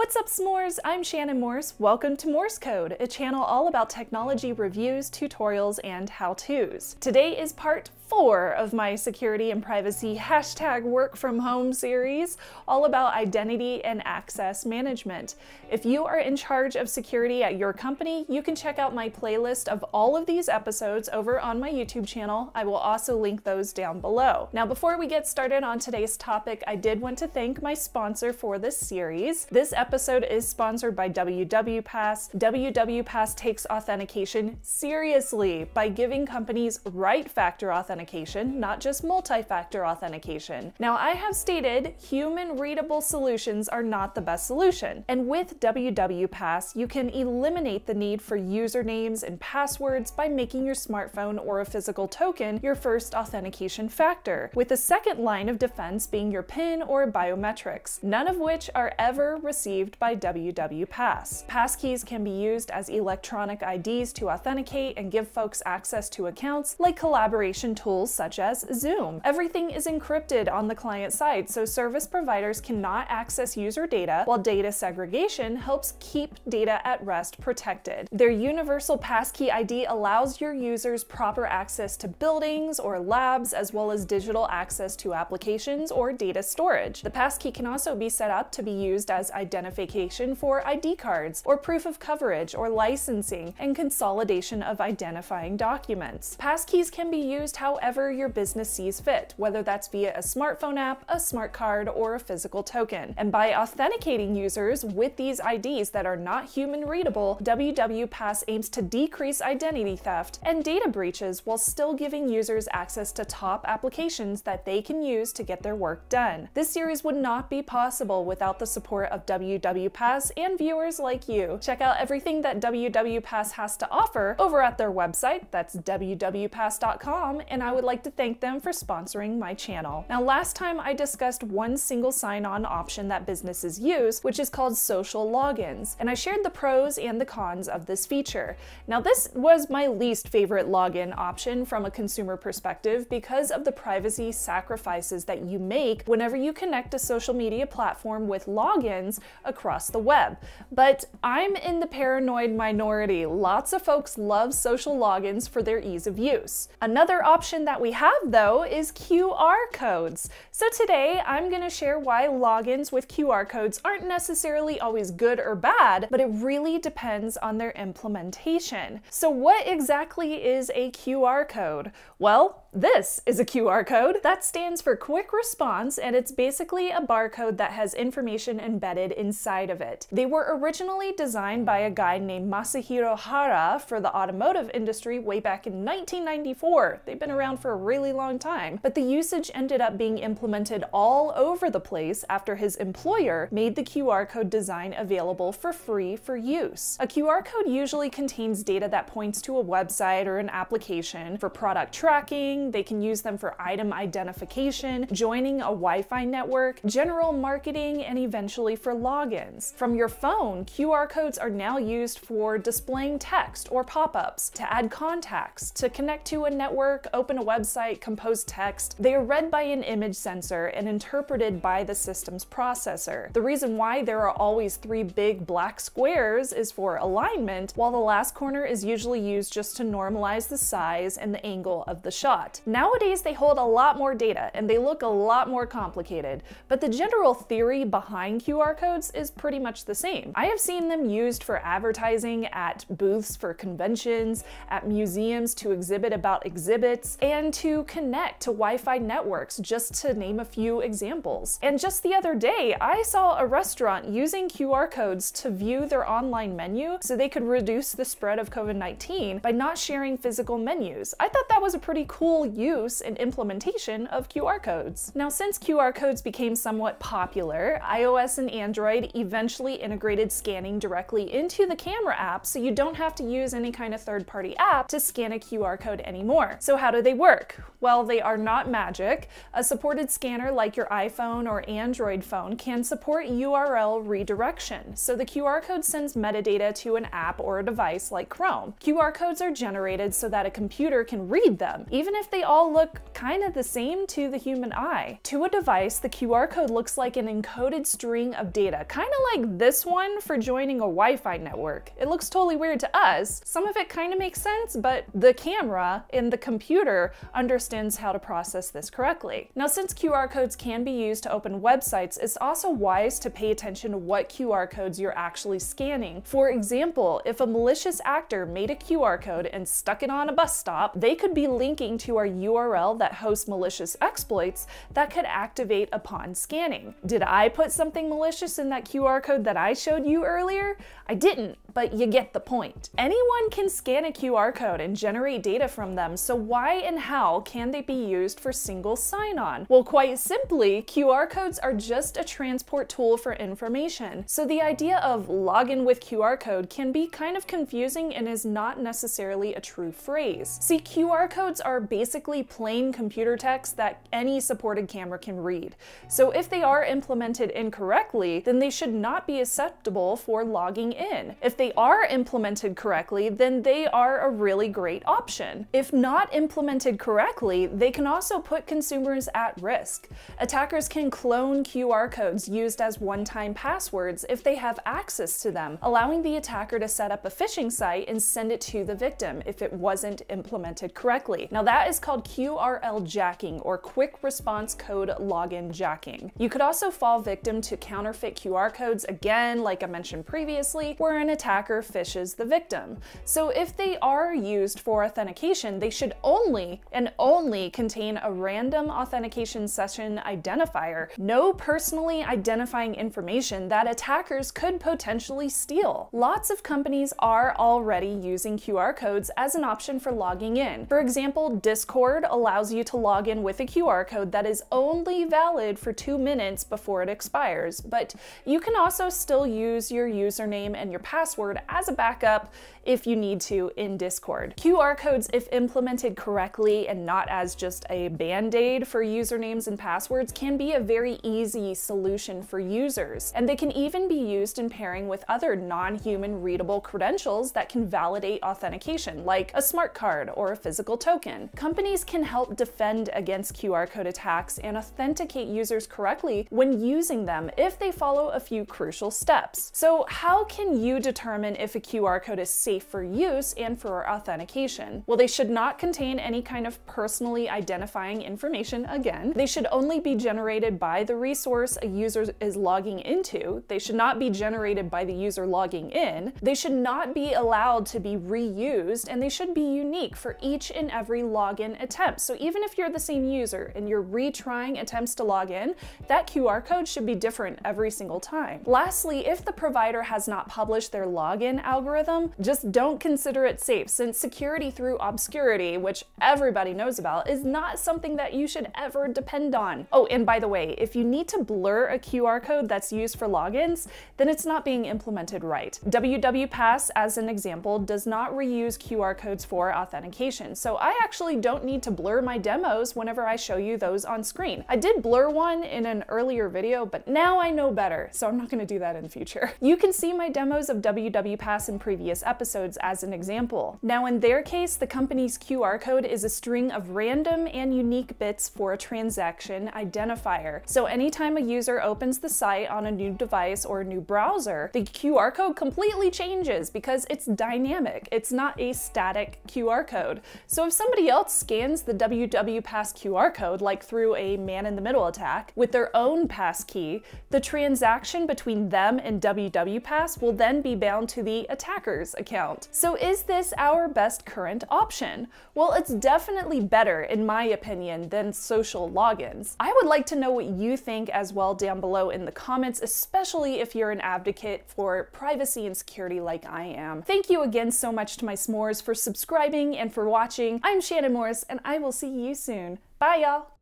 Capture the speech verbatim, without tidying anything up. What's up, s'mores? I'm Shannon Morse. Welcome to Morse Code, a channel all about technology reviews, tutorials, and how-tos. Today is part four of my security and privacy hashtag work from home series, all about identity and access management. If you are in charge of security at your company, you can check out my playlist of all of these episodes over on my YouTube channel. I will also link those down below. Now, before we get started on today's topic, I did want to thank my sponsor for this series. This episode is sponsored by W W Pass. W W Pass takes authentication seriously by giving companies right-factor authentication, not just multi-factor authentication. Now, I have stated human-readable solutions are not the best solution, and with W W Pass, you can eliminate the need for usernames and passwords by making your smartphone or a physical token your first authentication factor, with the second line of defense being your PIN or biometrics, none of which are ever received by W W Pass. Passkeys can be used as electronic I Ds to authenticate and give folks access to accounts like collaboration tools such as Zoom. Everything is encrypted on the client side, so service providers cannot access user data, while data segregation helps keep data at rest protected. Their universal passkey I D allows your users proper access to buildings or labs, as well as digital access to applications or data storage. The passkey can also be set up to be used as identification for I D cards or proof of coverage or licensing and consolidation of identifying documents. Passkeys can be used however your business sees fit, whether that's via a smartphone app, a smart card, or a physical token. And by authenticating users with these I Ds that are not human readable, W W Pass aims to decrease identity theft and data breaches while still giving users access to top applications that they can use to get their work done. This series would not be possible without the support of W W Pass and viewers like you. Check out everything that W W Pass has to offer over at their website, that's W W pass dot com, and I would like to thank them for sponsoring my channel. Now, last time I discussed one single sign-on option that businesses use, which is called social logins, and I shared the pros and the cons of this feature. Now, this was my least favorite login option from a consumer perspective because of the privacy sacrifices that you make whenever you connect a social media platform with logins across the web. But I'm in the paranoid minority. Lots of folks love social logins for their ease of use. Another option that we have, though, is Q R codes. So today I'm going to share why logins with Q R codes aren't necessarily always good or bad, but it really depends on their implementation. So what exactly is a Q R code? Well, this is a Q R code. That stands for quick response, and it's basically a barcode that has information embedded inside of it. They were originally designed by a guy named Masahiro Hara for the automotive industry way back in nineteen ninety-four. They've been around for a really long time, but the usage ended up being implemented all over the place after his employer made the Q R code design available for free for use. A Q R code usually contains data that points to a website or an application for product tracking. They can use them for item identification, joining a Wi-Fi network, general marketing, and eventually for logins. From your phone, Q R codes are now used for displaying text or pop-ups, to add contacts, to connect to a network, open a website, compose text. They are read by an image sensor and interpreted by the system's processor. The reason why there are always three big black squares is for alignment, while the last corner is usually used just to normalize the size and the angle of the shot. Nowadays, they hold a lot more data and they look a lot more complicated, but the general theory behind Q R codes is pretty much the same. I have seen them used for advertising at booths for conventions, at museums to exhibit about exhibits, and to connect to Wi-Fi networks, just to name a few examples. And just the other day, I saw a restaurant using Q R codes to view their online menu so they could reduce the spread of COVID nineteen by not sharing physical menus. I thought that was a pretty cool use and implementation of Q R codes. Now, since Q R codes became somewhat popular, iOS and Android eventually integrated scanning directly into the camera app, so you don't have to use any kind of third-party app to scan a Q R code anymore. So how do they work? Well, they are not magic. A supported scanner like your iPhone or Android phone can support U R L redirection, so the Q R code sends metadata to an app or a device like Chrome. Q R codes are generated so that a computer can read them, even if if they all look kind of the same to the human eye. To a device, the Q R code looks like an encoded string of data, kind of like this one for joining a Wi-Fi network. It looks totally weird to us. Some of it kind of makes sense, but the camera in the computer understands how to process this correctly. Now, since Q R codes can be used to open websites, it's also wise to pay attention to what Q R codes you're actually scanning. For example, if a malicious actor made a Q R code and stuck it on a bus stop, they could be linking to our U R L that hosts malicious exploits that could activate upon scanning. Did I put something malicious in that Q R code that I showed you earlier? I didn't, but you get the point. Anyone can scan a Q R code and generate data from them, so why and how can they be used for single sign-on? Well, quite simply, Q R codes are just a transport tool for information, so the idea of login with Q R code can be kind of confusing and is not necessarily a true phrase. See, Q R codes are basically plain computer text that any supported camera can read, so if they are implemented incorrectly, then they should not be acceptable for logging in. If they are implemented correctly, then they are a really great option. If not implemented correctly, they can also put consumers at risk. Attackers can clone Q R codes used as one-time passwords if they have access to them, allowing the attacker to set up a phishing site and send it to the victim if it wasn't implemented correctly. Now that is called Q R L jacking, or quick response code login jacking. You could also fall victim to counterfeit Q R codes, again, like I mentioned previously, where an attacker phishes the victim. So if they are used for authentication, they should only and only contain a random authentication session identifier, no personally identifying information that attackers could potentially steal. Lots of companies are already using Q R codes as an option for logging in. For example, Discord allows you to log in with a Q R code that is only valid for two minutes before it expires, but you can also still use your username and your password as a backup if you need to in Discord. Q R codes, if implemented correctly and not as just a band-aid for usernames and passwords, can be a very easy solution for users, and they can even be used in pairing with other non-human readable credentials that can validate authentication, like a smart card or a physical token. Companies can help defend against Q R code attacks and authenticate users correctly when using them if they follow a few crucial steps. So how can you determine if a Q R code is safe for use and for authentication? Well, they should not contain any kind of personally identifying information again. They should only be generated by the resource a user is logging into. They should not be generated by the user logging in. They should not be allowed to be reused, and they should be unique for each and every login attempt. So even if you're the same user and you're retrying attempts to log in, that Q R code should be different every single time. Lastly, if the provider has not published their login algorithm, just don't consider it safe, since security through obscurity, which everybody knows about, is not something that you should ever depend on. Oh, and by the way, if you need to blur a Q R code that's used for logins, then it's not being implemented right. W W Pass, as an example, does not reuse Q R codes for authentication, so I actually don't need to blur my demos whenever I show you those on screen. I did blur one in an earlier video, but now I know better, so I'm not gonna do that in the future. You can see my demos of W W Pass in previous episodes as an example. Now in their case, the company's Q R code is a string of random and unique bits for a transaction identifier. So anytime a user opens the site on a new device or a new browser, the Q R code completely changes because it's dynamic. It's not a static Q R code. So if somebody else scans the W W Pass Q R code, like through a man-in-the-middle attack, with their own passkey, the transaction between them and W W Pass will then be bound to the attacker's account. So is this our best current option? Well, it's definitely better, in my opinion, than social logins. I would like to know what you think as well down below in the comments, especially if you're an advocate for privacy and security like I am. Thank you again so much to my s'mores for subscribing and for watching. I'm Shannon Morse, and I will see you soon. Bye, y'all!